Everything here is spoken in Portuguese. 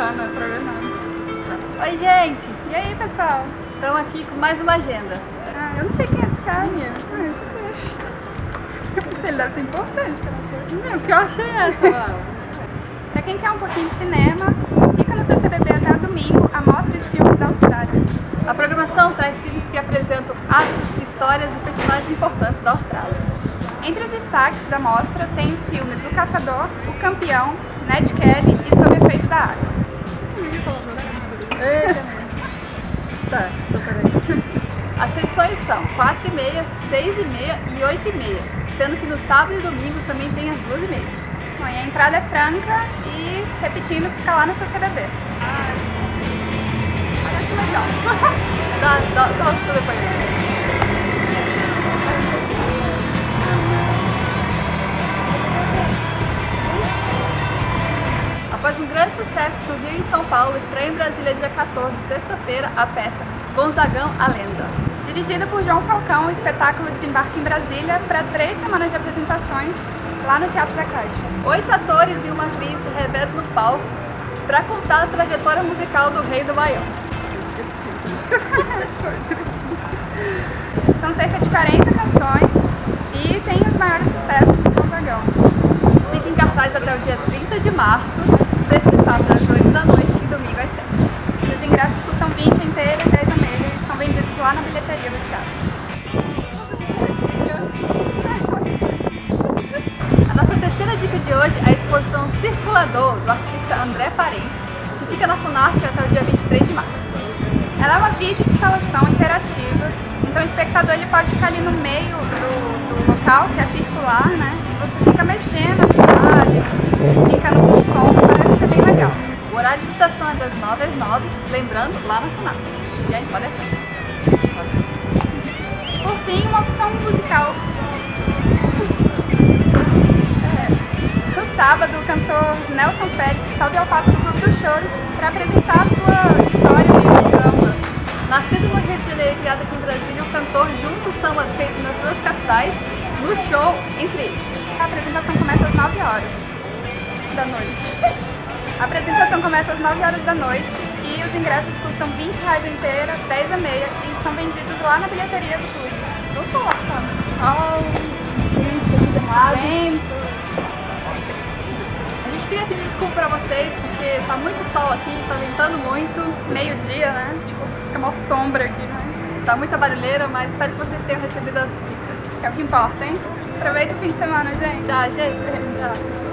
tá, não é problema não. Oi, gente! E aí, pessoal? Estamos aqui com mais uma agenda. Ah, eu não sei quem é esse cara. Ele deve ser importante, cara. Não, o que eu achei essa, Pra quem quer um pouquinho de cinema, fica no CCB até domingo, a mostra de filmes da Austrália. A programação traz filmes que apresentam atos, histórias e personagens importantes da Austrália. Entre os destaques da mostra tem os filmes O Caçador, O Campeão, Ned Kelly e Sob o Efeito da Água. Tá, tô parando. As sessões são 4h30, 6h30 e 8h30, sendo que no sábado e domingo também tem as 2h30. Bom, e a entrada é franca e, repetindo, fica lá no seu CBB. Ai, olha que legal. Dá o seu depoimento. Após um grande sucesso, inclusive em São Paulo, estreia em Brasília dia 14, sexta-feira, a peça Gonzagão, a Lenda. Dirigida por João Falcão, o espetáculo desembarca em Brasília para 3 semanas de apresentações lá no Teatro da Caixa. 8 atores e uma atriz se revezam no palco para contar a trajetória musical do Rei do Baião. São cerca de 40 canções e tem os maiores sucessos do Gonzagão. Fica em cartaz até o dia 30 de março, sexta e sábado às 20h e domingo às 19h. Os ingressos custam 20 inteiro e 10 a meio. Eles são vendidos lá na bilheteria do teatro. A nossa terceira dica de hoje é a exposição Circulador, do artista André Parente, que fica na Funarte até o dia 23 de março. Ela é uma vídeo-instalação interativa, então o espectador ele pode ficar ali no meio do local, que é circular, né? E você fica mexendo as imagens, fica no som, parece ser bem legal. O horário de visitação é das 9 às 9, lembrando, lá na Funarte. E aí, pode entrar. E por fim, uma opção musical. No sábado, o cantor Nelson Félix sobe ao palco do Grupo do Choro para apresentar a sua história de samba. Nascido no Rio de Janeiro e criado aqui em Brasília, o cantor junto o samba feito nas 2 capitais, no show, entre eles. A apresentação começa às 9 horas da noite. A apresentação começa às 9 horas da noite e os ingressos custam 20 reais inteira, 10 a meia e são vendidos lá na bilheteria do clube. Não sou lá, tá? A gente queria pedir desculpa pra vocês porque tá muito sol aqui, tá ventando muito. Meio-dia, né? Tipo, fica uma sombra aqui, mas... Tá muita barulheira, mas espero que vocês tenham recebido as dicas. Que é o que importa, hein? Aproveita o fim de semana, gente. Tchau, gente. Tchau.